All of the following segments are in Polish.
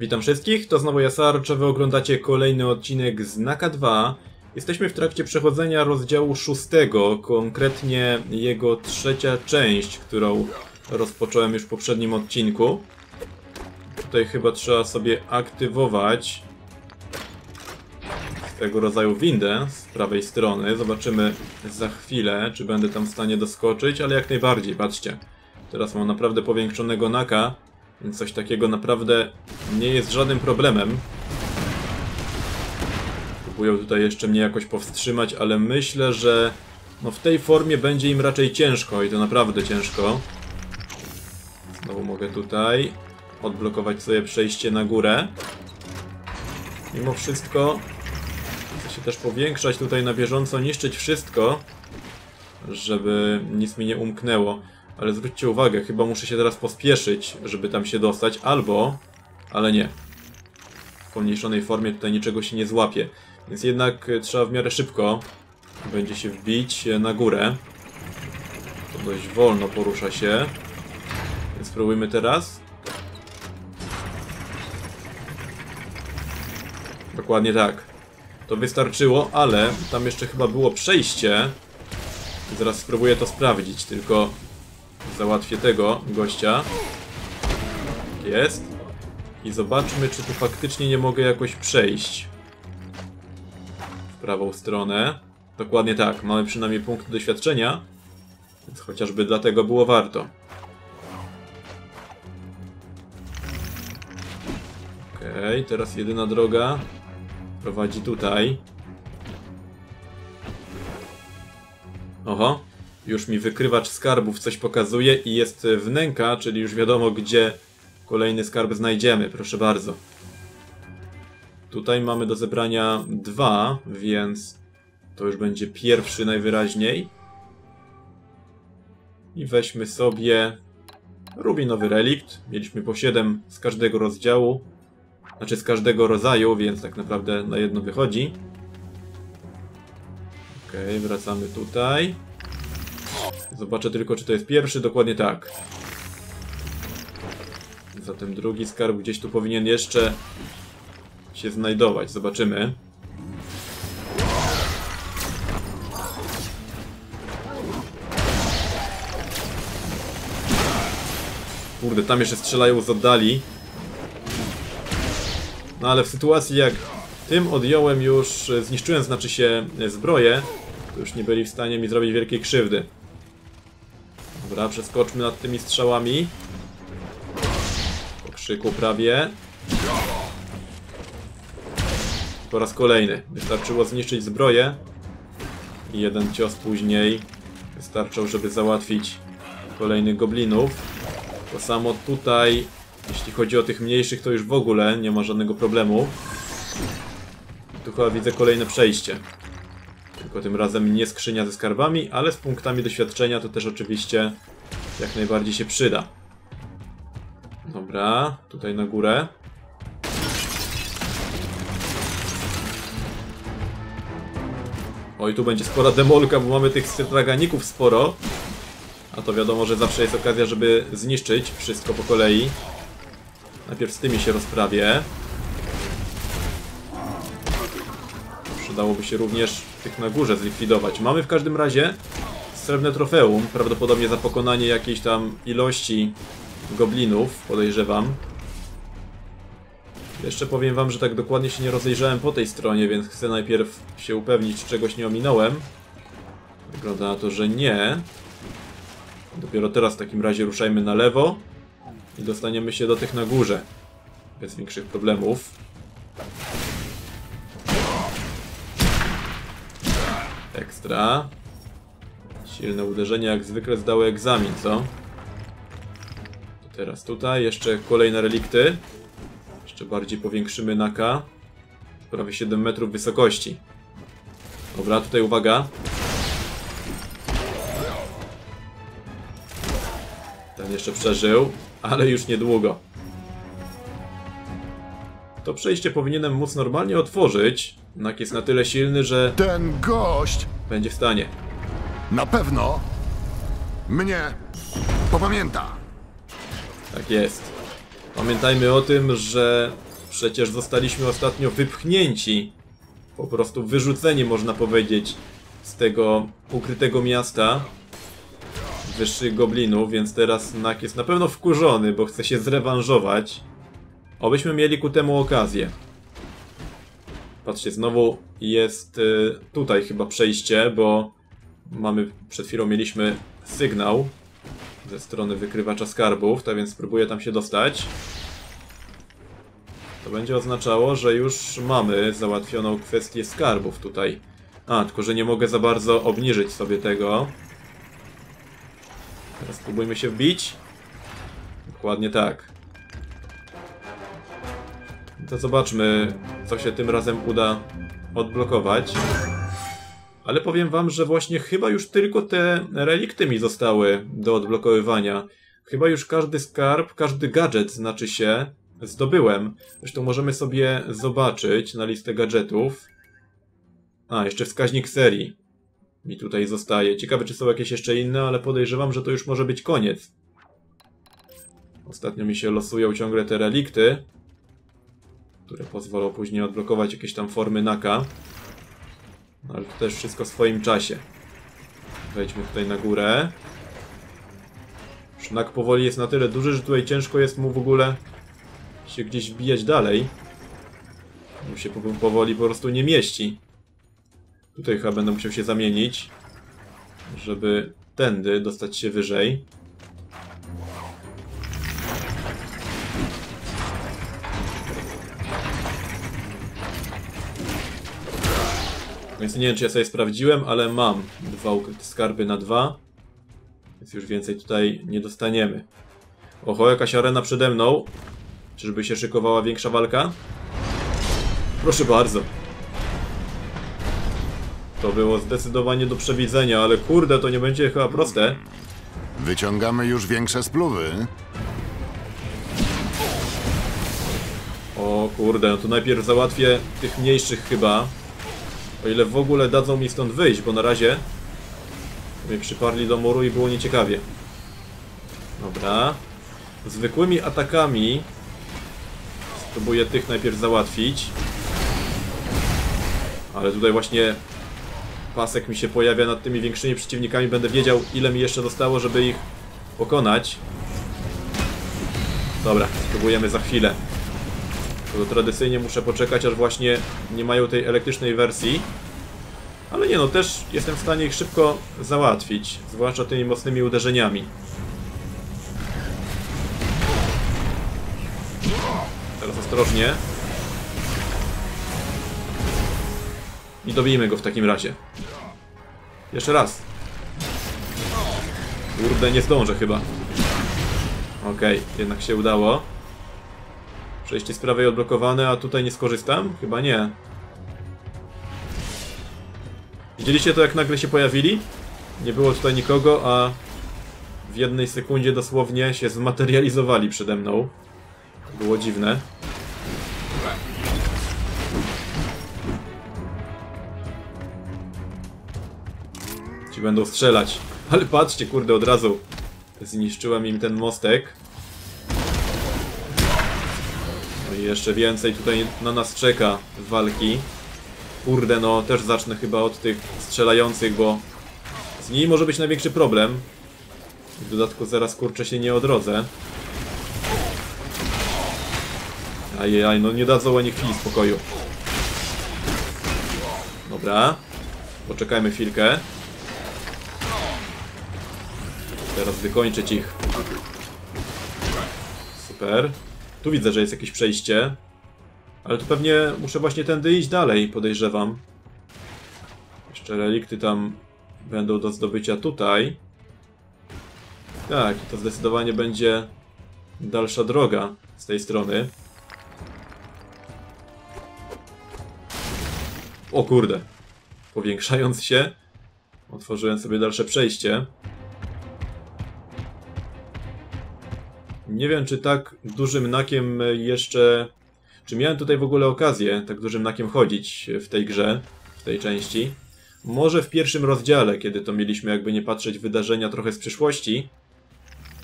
Witam wszystkich, to znowu Jasar, czy wy oglądacie kolejny odcinek z Naka 2. Jesteśmy w trakcie przechodzenia rozdziału 6, konkretnie jego trzecia część, którą rozpocząłem już w poprzednim odcinku. Tutaj chyba trzeba sobie aktywować tego rodzaju windę z prawej strony. Zobaczymy za chwilę, czy będę tam w stanie doskoczyć, ale jak najbardziej, patrzcie. Teraz mam naprawdę powiększonego Naka, więc coś takiego naprawdę nie jest żadnym problemem. Próbują tutaj jeszcze mnie jakoś powstrzymać, ale myślę, że no w tej formie będzie im raczej ciężko i to naprawdę ciężko. Znowu mogę tutaj odblokować sobie przejście na górę. Mimo wszystko chcę się też powiększać tutaj na bieżąco, niszczyć wszystko, żeby nic mi nie umknęło. Ale zwróćcie uwagę, chyba muszę się teraz pospieszyć, żeby tam się dostać, albo... ale nie. W pomniejszonej formie tutaj niczego się nie złapie. Więc jednak trzeba w miarę szybko będzie się wbić na górę. To dość wolno porusza się. Więc spróbujmy teraz. Dokładnie tak. To wystarczyło, ale tam jeszcze chyba było przejście. I zaraz spróbuję to sprawdzić, tylko... załatwię tego gościa. Jest. I zobaczmy, czy tu faktycznie nie mogę jakoś przejść. W prawą stronę. Dokładnie tak. Mamy przynajmniej punkt doświadczenia. Więc chociażby dlatego było warto. Okej, teraz jedyna droga prowadzi tutaj. Oho. Już mi wykrywacz skarbów coś pokazuje i jest wnęka, czyli już wiadomo, gdzie kolejny skarb znajdziemy, proszę bardzo. Tutaj mamy do zebrania 2, więc to już będzie pierwszy najwyraźniej. I weźmy sobie rubinowy relikt. Mieliśmy po 7 z każdego rozdziału, znaczy z każdego rodzaju, więc tak naprawdę na jedno wychodzi. Okej, wracamy tutaj. Zobaczę tylko, czy to jest pierwszy. Dokładnie tak. Zatem drugi skarb gdzieś tu powinien jeszcze się znajdować. Zobaczymy. Kurde, tam jeszcze strzelają z oddali. No ale w sytuacji jak tym odjąłem już, zniszczyłem, znaczy się, zbroję, to już nie byli w stanie mi zrobić wielkiej krzywdy. Dobra, przeskoczmy nad tymi strzałami. Po krzyku prawie. Po raz kolejny. Wystarczyło zniszczyć zbroję. I jeden cios później wystarczał, żeby załatwić kolejnych goblinów. To samo tutaj, jeśli chodzi o tych mniejszych, to już w ogóle nie ma żadnego problemu. Tu chyba widzę kolejne przejście. Tylko tym razem nie skrzynia ze skarbami, ale z punktami doświadczenia to też oczywiście jak najbardziej się przyda. Dobra, tutaj na górę. Oj, tu będzie spora demolka, bo mamy tych straganików sporo. A to wiadomo, że zawsze jest okazja, żeby zniszczyć wszystko po kolei. Najpierw z tymi się rozprawię. Dałoby się również tych na górze zlikwidować. Mamy w każdym razie srebrne trofeum, prawdopodobnie za pokonanie jakiejś tam ilości goblinów, podejrzewam. Jeszcze powiem wam, że tak dokładnie się nie rozejrzałem po tej stronie, więc chcę najpierw się upewnić, czy czegoś nie ominąłem. Wygląda na to, że nie. Dopiero teraz w takim razie ruszajmy na lewo i dostaniemy się do tych na górze. Bez większych problemów. Ekstra. Silne uderzenie jak zwykle zdały egzamin, co? Teraz tutaj jeszcze kolejne relikty. Jeszcze bardziej powiększymy Naka. Prawie 7 metrów wysokości. Dobra, tutaj uwaga. Ten jeszcze przeżył, ale już niedługo. To przejście powinienem móc normalnie otworzyć. Nak jest na tyle silny, że... ten gość! Będzie w stanie. Na pewno mnie popamięta. Tak jest. Pamiętajmy o tym, że Przecież zostaliśmy ostatnio wypchnięci. Po prostu wyrzuceni, można powiedzieć, z tego ukrytego miasta wyższych goblinów, więc teraz Nak jest na pewno wkurzony, bo chce się zrewanżować. Obyśmy mieli ku temu okazję. Patrzcie, znowu jest tutaj chyba przejście, bo mamy, przed chwilą mieliśmy sygnał ze strony wykrywacza skarbów, tak więc spróbuję tam się dostać. To będzie oznaczało, że już mamy załatwioną kwestię skarbów tutaj. A, tylko że nie mogę za bardzo obniżyć sobie tego. Teraz spróbujmy się wbić. Dokładnie tak. To zobaczmy, co się tym razem uda odblokować. Ale powiem wam, że właśnie chyba już tylko te relikty mi zostały do odblokowywania. Chyba już każdy skarb, każdy gadżet, znaczy się, zdobyłem. Zresztą możemy sobie zobaczyć na listę gadżetów. A, jeszcze wskaźnik serii mi tutaj zostaje. Ciekawe, czy są jakieś jeszcze inne, ale podejrzewam, że to już może być koniec. Ostatnio mi się losują ciągle te relikty, które pozwolą później odblokować jakieś tam formy Naka. No, ale to też wszystko w swoim czasie. Wejdźmy tutaj na górę. Nak powoli jest na tyle duży, że tutaj ciężko jest mu w ogóle się gdzieś wbijać dalej. Mu się powoli po prostu nie mieści. Tutaj chyba będę musiał się zamienić, żeby tędy dostać się wyżej. Więc nie wiem, czy ja sobie sprawdziłem, ale mam dwa skarby na 2. Więc już więcej tutaj nie dostaniemy. Oho, jakaś arena przede mną. Czyżby się szykowała większa walka? Proszę bardzo. To było zdecydowanie do przewidzenia, ale kurde, to nie będzie chyba proste. Wyciągamy już większe spluwy. O kurde, no to najpierw załatwię tych mniejszych chyba. O ile w ogóle dadzą mi stąd wyjść, bo na razie mnie przyparli do muru i było nieciekawie. Dobra. Zwykłymi atakami spróbuję tych najpierw załatwić. Ale tutaj właśnie pasek mi się pojawia nad tymi większymi przeciwnikami. Będę wiedział, ile mi jeszcze zostało, żeby ich pokonać. Dobra, spróbujemy za chwilę. To tradycyjnie muszę poczekać, aż właśnie nie mają tej elektrycznej wersji. Ale nie no, też jestem w stanie ich szybko załatwić. Zwłaszcza tymi mocnymi uderzeniami. Teraz ostrożnie. I dobijmy go w takim razie. Jeszcze raz. Kurde, nie zdążę chyba. Okej, jednak się udało. Przejście z prawej odblokowane, a tutaj nie skorzystam? Chyba nie. Widzieliście to, jak nagle się pojawili? Nie było tutaj nikogo, a w jednej sekundzie dosłownie się zmaterializowali przede mną. Było dziwne. Ci będą strzelać. Ale patrzcie, kurde, od razu zniszczyłem im ten mostek. I jeszcze więcej tutaj na nas czeka walki. Kurde, no też zacznę chyba od tych strzelających, bo z nimi może być największy problem. W dodatku zaraz, kurczę, się nie odrodzę. Ajajaj, no nie dadzą ani chwili spokoju. Dobra. Poczekajmy chwilkę. Teraz wykończyć ich. Super. Tu widzę, że jest jakieś przejście. Ale tu pewnie muszę właśnie tędy iść dalej, podejrzewam. Jeszcze relikty tam będą do zdobycia tutaj. Tak, to zdecydowanie będzie dalsza droga z tej strony. O kurde. Powiększając się, otworzyłem sobie dalsze przejście. Nie wiem, czy tak dużym Nakiem jeszcze... Czy miałem tutaj w ogóle okazję tak dużym Nakiem chodzić w tej grze, w tej części? Może w pierwszym rozdziale, kiedy to mieliśmy jakby nie patrzeć wydarzenia trochę z przyszłości.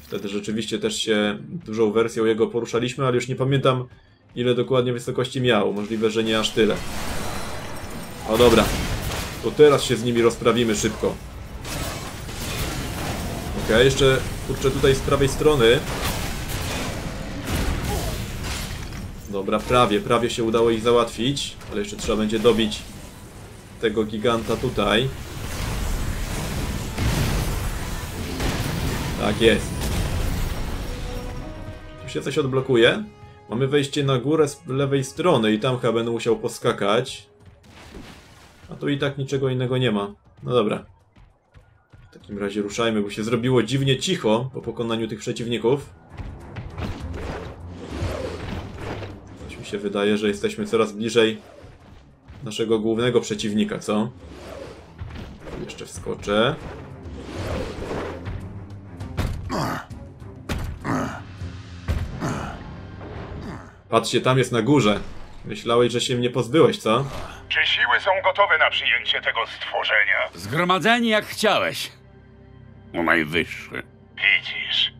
Wtedy rzeczywiście też się dużą wersją jego poruszaliśmy, ale już nie pamiętam, ile dokładnie wysokości miał. Możliwe, że nie aż tyle. O dobra. To teraz się z nimi rozprawimy szybko. Okej, jeszcze kurczę tutaj z prawej strony. Dobra, prawie się udało ich załatwić. Ale jeszcze trzeba będzie dobić tego giganta tutaj. Tak jest. Tu się coś odblokuje. Mamy wejście na górę z lewej strony i tam chyba będę musiał poskakać. A tu i tak niczego innego nie ma. No dobra. W takim razie ruszajmy, bo się zrobiło dziwnie cicho po pokonaniu tych przeciwników. Coś mi się wydaje, że jesteśmy coraz bliżej naszego głównego przeciwnika, co? Tu jeszcze wskoczę. Patrzcie, tam jest na górze. Myślałeś, że się mnie pozbyłeś, co? Czy siły są gotowe na przyjęcie tego stworzenia? Zgromadzeni jak chciałeś. O najwyższy. Widzisz?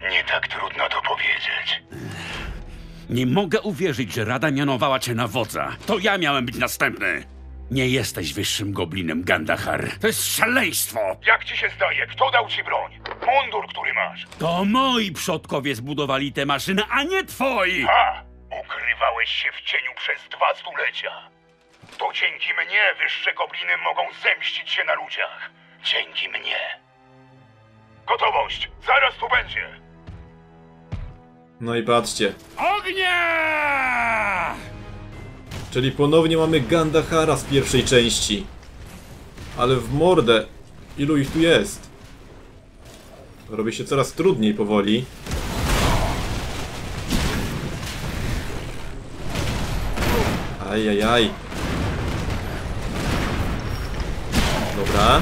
Nie tak trudno to powiedzieć. Nie mogę uwierzyć, że Rada mianowała cię na wodza. To ja miałem być następny. Nie jesteś wyższym goblinem, Gandahar. To jest szaleństwo! Jak ci się zdaje? Kto dał ci broń? Mundur, który masz. To moi przodkowie zbudowali tę maszynę, a nie twoi! Ha! Ukrywałeś się w cieniu przez 2 stulecia. To dzięki mnie wyższe gobliny mogą zemścić się na ludziach. Dzięki mnie. Gotowość! Zaraz tu będzie! No i patrzcie. Ognia! Czyli ponownie mamy Gandahara z pierwszej części. Ale w mordę. Ilu ich tu jest? Robi się coraz trudniej powoli. Ajajaj. Dobra.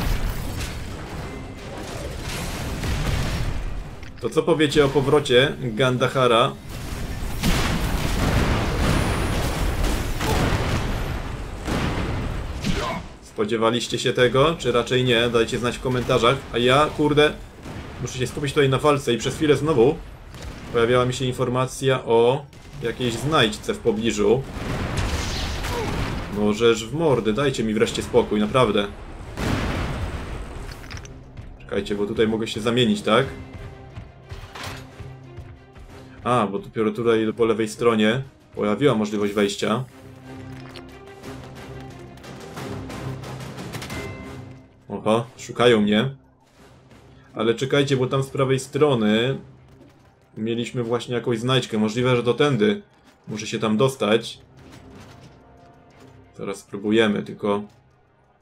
To co powiecie o powrocie Gandahara? Spodziewaliście się tego, czy raczej nie? Dajcie znać w komentarzach. A ja, kurde, muszę się skupić tutaj na walce i przez chwilę znowu pojawiała mi się informacja o jakiejś znajdźce w pobliżu. Możesz w mordy, dajcie mi wreszcie spokój, naprawdę. Czekajcie, bo tutaj mogę się zamienić, tak? A, bo dopiero tutaj po lewej stronie pojawiła możliwość wejścia. Oho, szukają mnie. Ale czekajcie, bo tam z prawej strony mieliśmy właśnie jakąś znajdźkę. Możliwe, że to tędy. Muszę się tam dostać. Teraz spróbujemy, tylko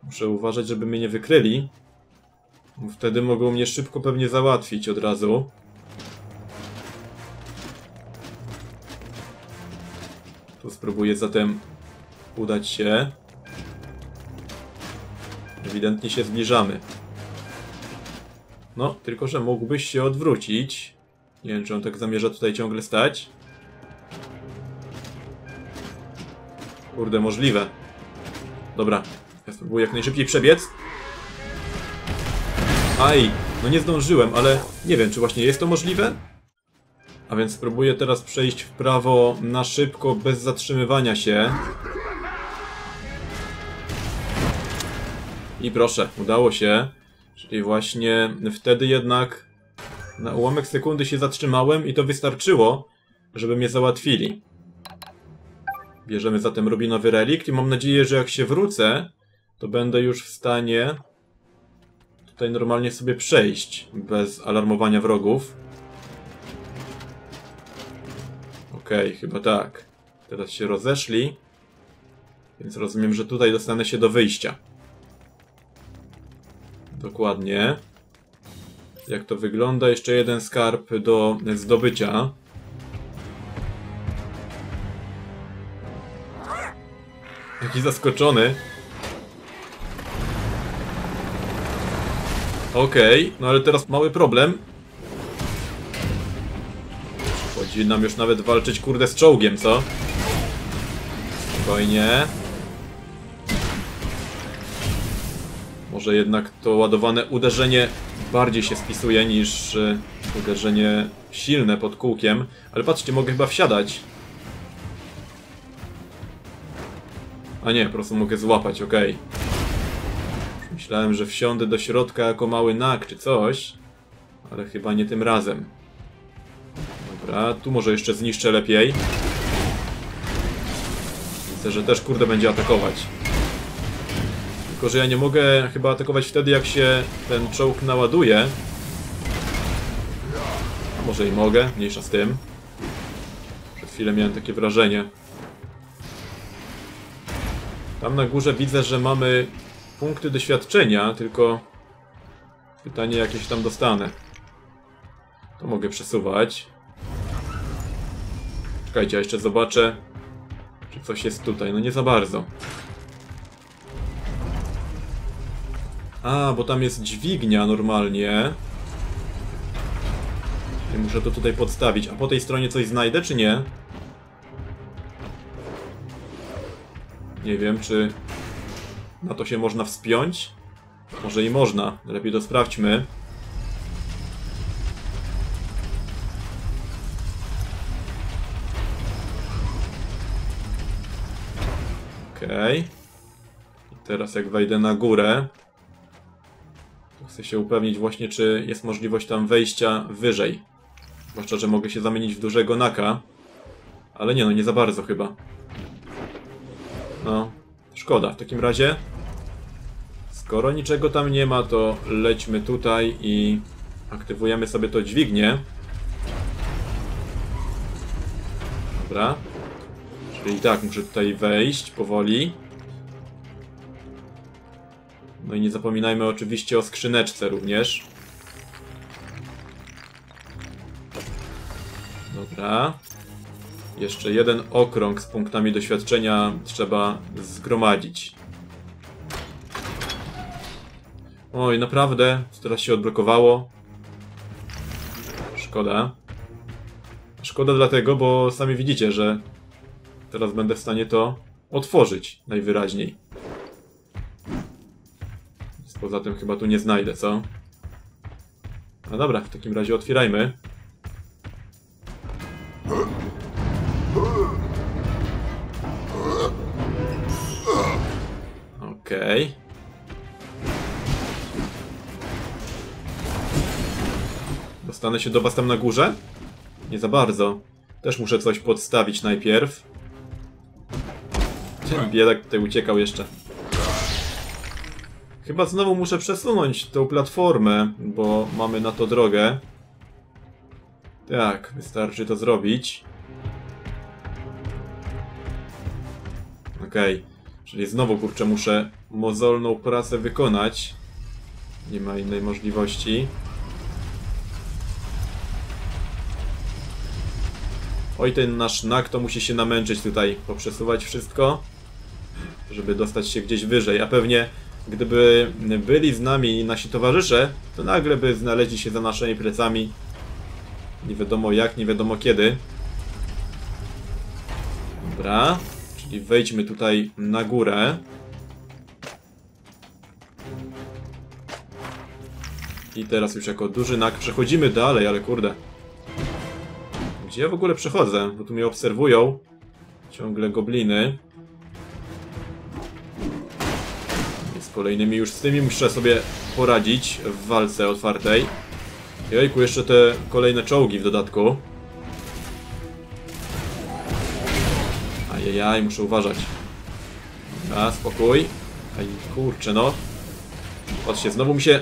muszę uważać, żeby mnie nie wykryli. Wtedy mogą mnie szybko pewnie załatwić od razu. Tu spróbuję zatem udać się. Ewidentnie się zbliżamy. No, tylko że mógłbyś się odwrócić. Nie wiem, czy on tak zamierza tutaj ciągle stać. Kurde, możliwe. Dobra, ja spróbuję jak najszybciej przebiec. Aj, no nie zdążyłem, ale nie wiem, czy właśnie jest to możliwe? A więc spróbuję teraz przejść w prawo na szybko, bez zatrzymywania się. I proszę, udało się. Czyli właśnie wtedy jednak na ułamek sekundy się zatrzymałem i to wystarczyło, żeby mnie załatwili. Bierzemy zatem rubinowy relikt i mam nadzieję, że jak się wrócę, to będę już w stanie tutaj normalnie sobie przejść, bez alarmowania wrogów. Okej, chyba tak. Teraz się rozeszli, więc rozumiem, że tutaj dostanę się do wyjścia. Dokładnie. Jak to wygląda? Jeszcze jeden skarb do zdobycia. Jaki zaskoczony. Okej, no ale teraz mały problem. Przychodzi nam już nawet walczyć, kurde, z czołgiem, co? Spokojnie. Może jednak to ładowane uderzenie bardziej się spisuje niż uderzenie silne pod kółkiem. Ale patrzcie, mogę chyba wsiadać. A nie, po prostu mogę złapać, okej. Myślałem, że wsiądę do środka jako mały nak czy coś. Ale chyba nie tym razem. Dobra, tu może jeszcze zniszczę lepiej. Widzę, że też kurde będzie atakować. Tylko, że ja nie mogę chyba atakować wtedy, jak się ten czołg naładuje. A może i mogę, mniejsza z tym. Przed chwilą miałem takie wrażenie. Tam na górze widzę, że mamy punkty doświadczenia, tylko pytanie, jakieś tam dostanę. To mogę przesuwać. Czekajcie, ja jeszcze zobaczę, czy coś jest tutaj. No nie za bardzo. A, bo tam jest dźwignia normalnie. I muszę to tutaj podstawić. A po tej stronie coś znajdę, czy nie? Nie wiem, czy na to się można wspiąć? Może i można. Lepiej to sprawdźmy. Okej. Teraz jak wejdę na górę, to chcę się upewnić właśnie, czy jest możliwość tam wejścia wyżej. Zwłaszcza, że mogę się zamienić w dużego naka. Ale nie, no nie za bardzo chyba. No, szkoda. W takim razie, skoro niczego tam nie ma, to lećmy tutaj i aktywujemy sobie to dźwignię. Dobra. Czyli tak, muszę tutaj wejść powoli. No i nie zapominajmy oczywiście o skrzyneczce również. Dobra. Jeszcze jeden okrąg z punktami doświadczenia trzeba zgromadzić. Oj, naprawdę, teraz się odblokowało. Szkoda. Szkoda dlatego, bo sami widzicie, że teraz będę w stanie to otworzyć najwyraźniej. Poza tym chyba tu nie znajdę, co? No dobra, w takim razie otwierajmy. Okej. Dostanę się do was tam na górze? Nie za bardzo. Też muszę coś podstawić najpierw. Ten biedak tutaj uciekał jeszcze. Chyba znowu muszę przesunąć tą platformę, bo mamy na to drogę. Tak, wystarczy to zrobić. Okej. Czyli znowu, kurczę, muszę mozolną pracę wykonać. Nie ma innej możliwości. Oj, ten nasz nak to musi się namęczyć tutaj. Poprzesuwać wszystko, żeby dostać się gdzieś wyżej. A pewnie gdyby byli z nami nasi towarzysze, to nagle by znaleźli się za naszymi plecami. Nie wiadomo jak, nie wiadomo kiedy. Dobra. Czyli wejdźmy tutaj na górę. I teraz już jako duży nak przechodzimy dalej, ale kurde. Gdzie ja w ogóle przechodzę? Bo tu mnie obserwują ciągle gobliny. I z kolejnymi już z tymi muszę sobie poradzić w walce otwartej. Jejku, jeszcze te kolejne czołgi w dodatku. Ajajaj, muszę uważać. A, spokój. Aj, kurczę, no. Patrzcie, znowu mi się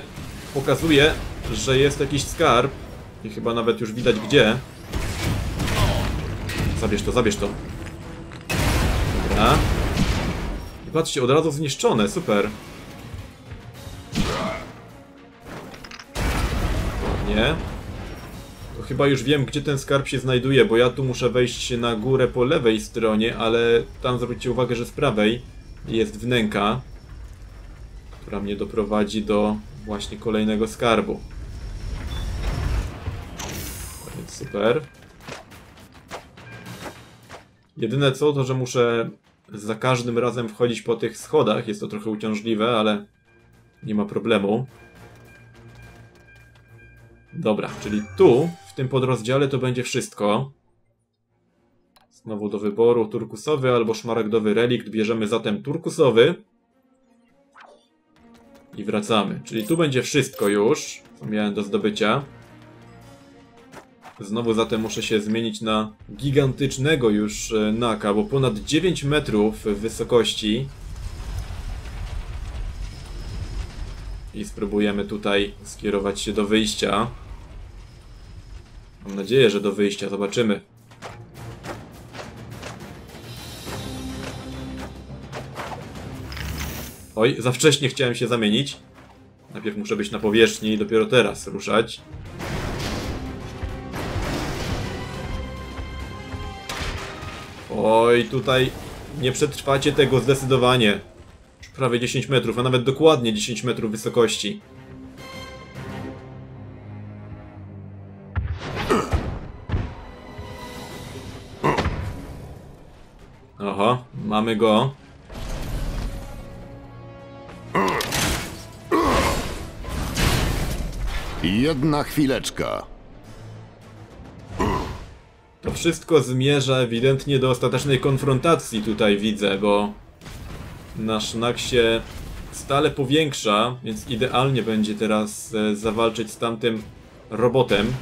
pokazuje, że jest jakiś skarb. I chyba nawet już widać gdzie. Zabierz to, zabierz to. Dobra. I patrzcie, od razu zniszczone, super. Ładnie. To chyba już wiem, gdzie ten skarb się znajduje, bo ja tu muszę wejść na górę po lewej stronie, ale tam zwróćcie uwagę, że z prawej jest wnęka, która mnie doprowadzi do właśnie kolejnego skarbu. Więc super. Jedyne co, to że muszę za każdym razem wchodzić po tych schodach. Jest to trochę uciążliwe, ale nie ma problemu. Dobra, czyli tu, w tym podrozdziale to będzie wszystko. Z Znowu do wyboru turkusowy albo szmaragdowy relikt. Bierzemy zatem turkusowy. I wracamy. Czyli tu będzie wszystko już, co miałem do zdobycia. Znowu zatem muszę się zmienić na gigantycznego już Naka, bo ponad 9 metrów wysokości. I spróbujemy tutaj skierować się do wyjścia. Mam nadzieję, że do wyjścia. Zobaczymy. Oj, za wcześnie chciałem się zamienić. Najpierw muszę być na powierzchni i dopiero teraz ruszać. Oj, tutaj nie przetrwacie tego zdecydowanie. Prawie 10 metrów, a nawet dokładnie 10 metrów wysokości. Oho, mamy go. Jedna chwileczka. To wszystko zmierza ewidentnie do ostatecznej konfrontacji tutaj widzę, bo nasz Nak się stale powiększa, więc idealnie będzie teraz zawalczyć z tamtym robotem.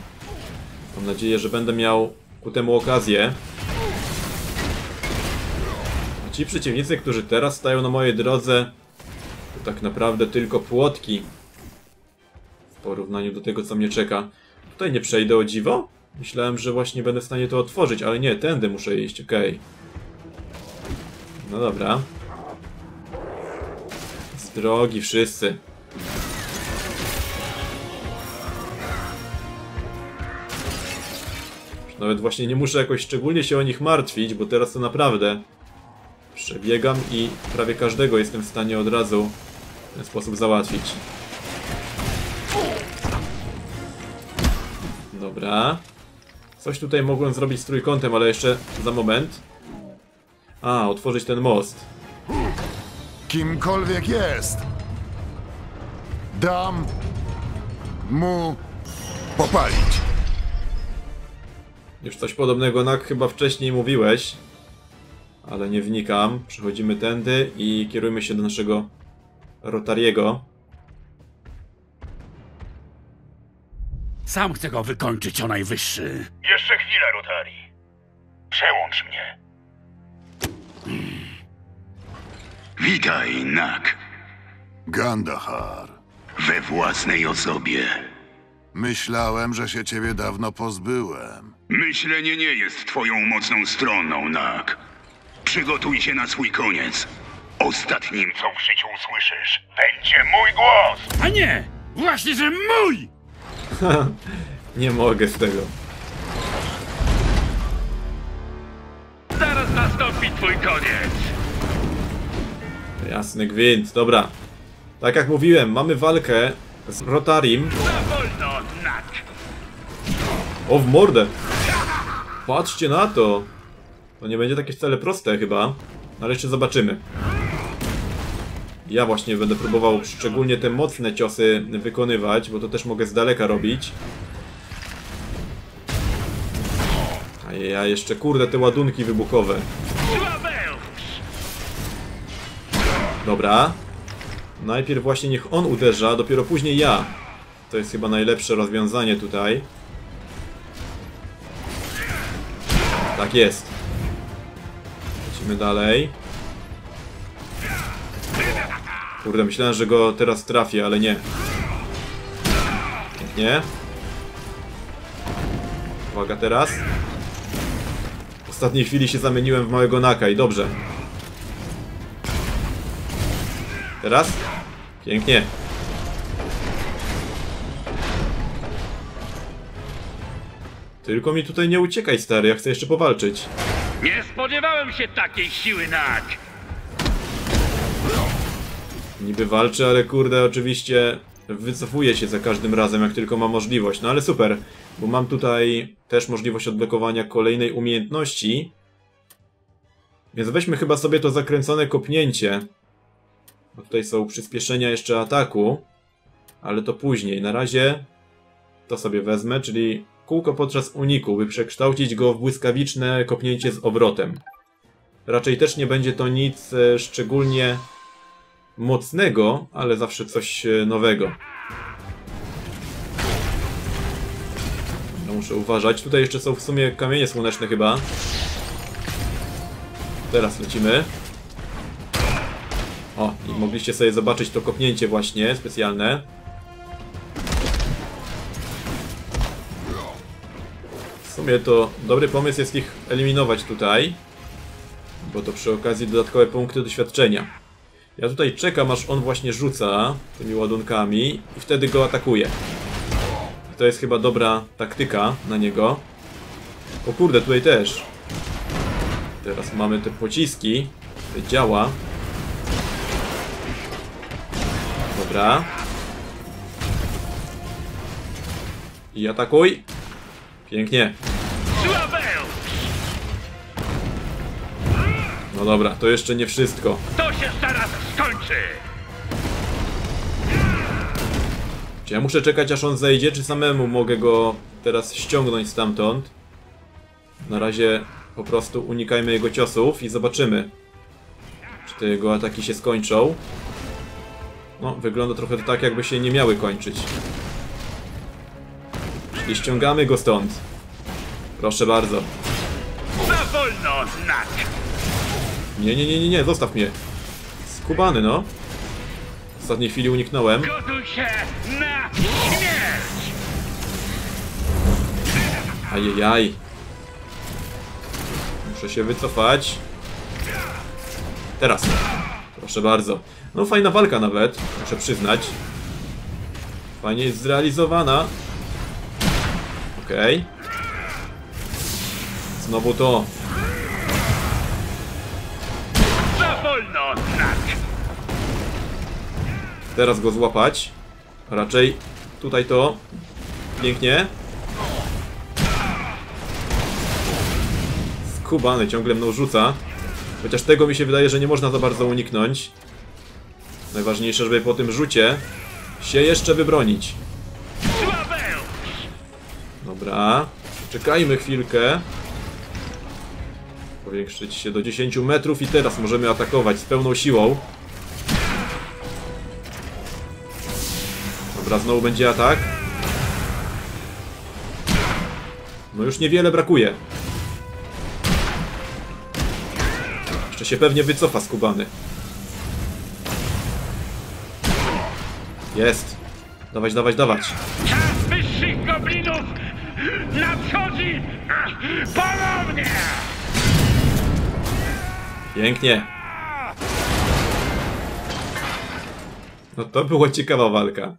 Mam nadzieję, że będę miał ku temu okazję. Ci przeciwnicy, którzy teraz stają na mojej drodze, to tak naprawdę tylko płotki w porównaniu do tego, co mnie czeka. Tutaj nie przejdę, o dziwo? Myślałem, że właśnie będę w stanie to otworzyć, ale nie, tędy muszę iść, okej. No dobra. Z drogi wszyscy. Nawet właśnie nie muszę jakoś szczególnie się o nich martwić, bo teraz to naprawdę przebiegam i prawie każdego jestem w stanie od razu w ten sposób załatwić. Dobra. Coś tutaj mogłem zrobić z trójkątem, ale jeszcze za moment. A, otworzyć ten most. Kimkolwiek jest, dam mu popalić. Już coś podobnego Nak chyba wcześniej mówiłeś, ale nie wnikam. Przechodzimy tędy i kierujmy się do naszego Rotariego. Sam chcę go wykończyć, o najwyższy. Jeszcze chwilę, Rotari. Przełącz mnie. Witaj, Nak. Gandahar. We własnej osobie. Myślałem, że się ciebie dawno pozbyłem. Myślenie nie jest twoją mocną stroną, Nak. Przygotuj się na swój koniec. Ostatnim, co w życiu usłyszysz, będzie mój głos! A nie! Właśnie, że mój! Nie mogę z tego. Zaraz nastąpi twój koniec! Jasny gwint, dobra. Tak jak mówiłem, mamy walkę z Rotarim. O, w mordę! Patrzcie na to! To nie będzie takie wcale proste chyba, ale jeszcze zobaczymy. Ja właśnie będę próbował szczególnie te mocne ciosy wykonywać, bo to też mogę z daleka robić. A ja jeszcze, kurde, te ładunki wybuchowe. Dobra. Najpierw właśnie niech on uderza, dopiero później ja. To jest chyba najlepsze rozwiązanie tutaj. Tak jest. Lecimy dalej. Kurde, myślałem, że go teraz trafię, ale nie. Pięknie. Uwaga teraz. W ostatniej chwili się zamieniłem w małego Naka i dobrze. Teraz? Pięknie. Tylko mi tutaj nie uciekaj, stary, ja chcę jeszcze powalczyć. Nie spodziewałem się takiej siły, Nak! Niby walczy, ale kurde, oczywiście wycofuję się za każdym razem, jak tylko mam możliwość. No ale super, bo mam tutaj też możliwość odblokowania kolejnej umiejętności. Więc weźmy chyba sobie to zakręcone kopnięcie. Bo tutaj są przyspieszenia jeszcze ataku, ale to później. Na razie to sobie wezmę, czyli kółko podczas uniku, by przekształcić go w błyskawiczne kopnięcie z obrotem. Raczej też nie będzie to nic szczególnie mocnego, ale zawsze coś nowego. Muszę uważać. Tutaj jeszcze są w sumie kamienie słoneczne chyba. Teraz lecimy. O, i mogliście sobie zobaczyć to kopnięcie właśnie specjalne. W sumie to dobry pomysł jest ich eliminować tutaj. Bo to przy okazji dodatkowe punkty doświadczenia. Ja tutaj czekam, aż on właśnie rzuca tymi ładunkami i wtedy go atakuje. To jest chyba dobra taktyka na niego. O kurde, tutaj też. Teraz mamy te pociski. To działa. Dobra. I atakuj. Pięknie. No dobra, to jeszcze nie wszystko. To się zaraz skończy. Czy ja muszę czekać, aż on zejdzie, czy samemu mogę go teraz ściągnąć stamtąd? Na razie po prostu unikajmy jego ciosów i zobaczymy, czy te jego ataki się skończą. No, wygląda trochę tak, jakby się nie miały kończyć. Czyli ściągamy go stąd. Proszę bardzo. Za wolno, znak! Nie, nie, nie, nie, nie, zostaw mnie. Skubany, no. W ostatniej chwili uniknąłem. Gotuj się na śmierć! Ajajaj. Muszę się wycofać. Teraz. Proszę bardzo. No fajna walka nawet, muszę przyznać. Fajnie jest zrealizowana. Okej. Znowu to. Za wolno, znak! Teraz go złapać. Raczej tutaj to. Pięknie. Skubany ciągle mną rzuca. Chociaż tego mi się wydaje, że nie można za bardzo uniknąć. Najważniejsze, żeby po tym rzucie się jeszcze wybronić. Dobra. Czekajmy chwilkę. Powiększyć się do 10 metrów i teraz możemy atakować z pełną siłą. Teraz znowu będzie atak. No już niewiele brakuje. Jeszcze się pewnie wycofa skubany. Jest. Dawać, dawać, dawać. Czas wyższych goblinów nadchodzi ponownie. Pięknie. No to była ciekawa walka.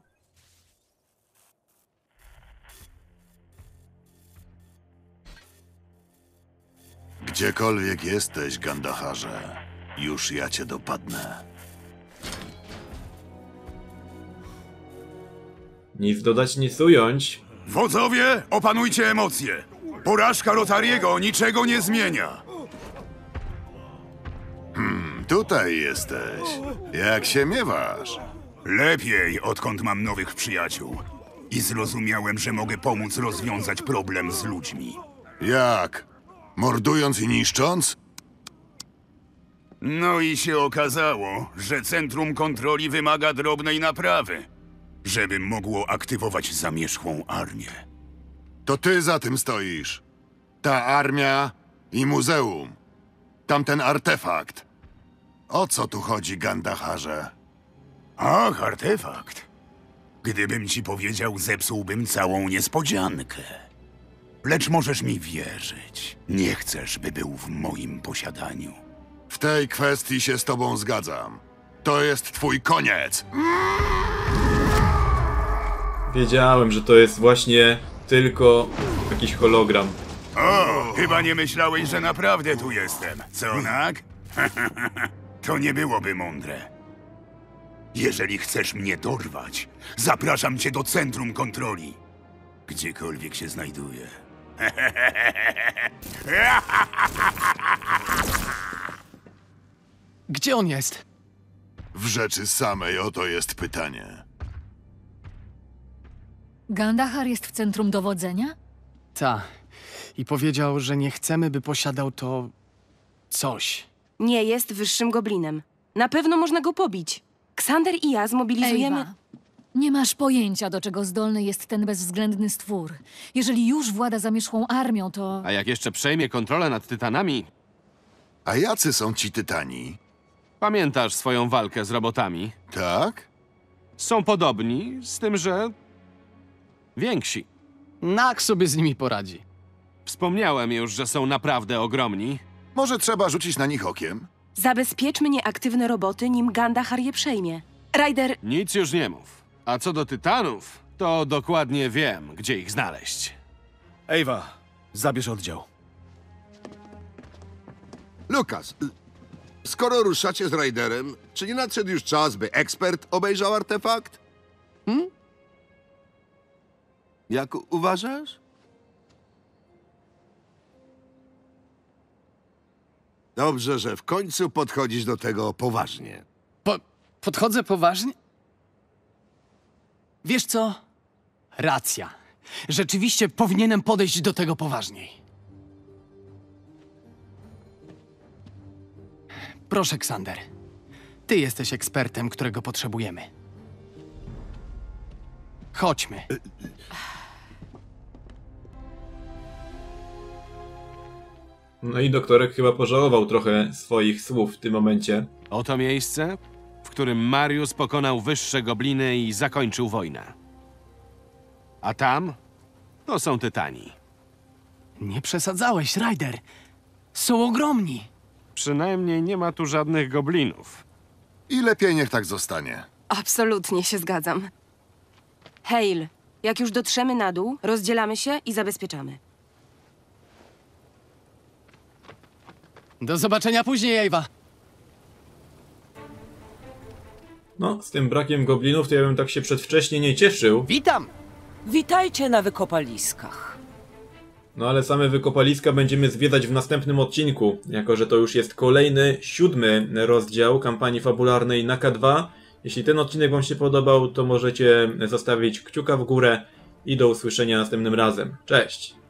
Gdziekolwiek jesteś, Gandaharze, już ja cię dopadnę. Nic dodać, nic ująć. Wodzowie, opanujcie emocje. Porażka Rotariego niczego nie zmienia. Tutaj jesteś. Jak się miewasz? Lepiej, odkąd mam nowych przyjaciół. I zrozumiałem, że mogę pomóc rozwiązać problem z ludźmi. Jak? Mordując i niszcząc? No i się okazało, że centrum kontroli wymaga drobnej naprawy, żeby mogło aktywować zamierzchłą armię. To ty za tym stoisz. Ta armia i muzeum. Tamten artefakt. O co tu chodzi, Gandaharze? Ach, artefakt. Gdybym ci powiedział, zepsułbym całą niespodziankę. Lecz możesz mi wierzyć. Nie chcesz, by był w moim posiadaniu. W tej kwestii się z tobą zgadzam. To jest twój koniec. Wiedziałem, że to jest właśnie tylko jakiś hologram. O, chyba nie myślałeś, że naprawdę tu jestem. Co, nak? To nie byłoby mądre. Jeżeli chcesz mnie dorwać, zapraszam cię do centrum kontroli. Gdziekolwiek się znajduje. Gdzie on jest? W rzeczy samej o to jest pytanie. Gandahar jest w centrum dowodzenia? Ta. I powiedział, że nie chcemy, by posiadał to... coś. Nie jest wyższym goblinem. Na pewno można go pobić. Ksander i ja zmobilizujemy... Ewa, nie masz pojęcia, do czego zdolny jest ten bezwzględny stwór. Jeżeli już włada zamierzchłą armią, to... A jak jeszcze przejmie kontrolę nad tytanami? A jacy są ci tytani? Pamiętasz swoją walkę z robotami? Tak? Są podobni, z tym, że... więksi. Nak sobie z nimi poradzi. Wspomniałem już, że są naprawdę ogromni. Może trzeba rzucić na nich okiem? Zabezpieczmy nieaktywne roboty, nim Gandahar je przejmie. Ryder... Nic już nie mów. A co do tytanów, to dokładnie wiem, gdzie ich znaleźć. Ewa, zabierz oddział. Lukas, skoro ruszacie z Ryderem, czy nie nadszedł już czas, by ekspert obejrzał artefakt? Jak uważasz? Dobrze, że w końcu podchodzisz do tego poważnie. Podchodzę poważnie? Wiesz co? Racja. Rzeczywiście powinienem podejść do tego poważniej. Proszę, Ksander. Ty jesteś ekspertem, którego potrzebujemy. Chodźmy. No i doktorek chyba pożałował trochę swoich słów w tym momencie. Oto miejsce, w którym Marius pokonał wyższe gobliny i zakończył wojnę. A tam? To są tytani. Nie przesadzałeś, Ryder. Są ogromni. Przynajmniej nie ma tu żadnych goblinów. I lepiej niech tak zostanie. Absolutnie się zgadzam. Hale, jak już dotrzemy na dół, rozdzielamy się i zabezpieczamy. Do zobaczenia później, Ewa. No, z tym brakiem goblinów to ja bym tak się przedwcześnie nie cieszył. Witam! Witajcie na wykopaliskach. No ale same wykopaliska będziemy zwiedzać w następnym odcinku, jako że to już jest kolejny, 7. rozdział kampanii fabularnej Naka 2. Jeśli ten odcinek wam się podobał, to możecie zostawić kciuka w górę i do usłyszenia następnym razem. Cześć!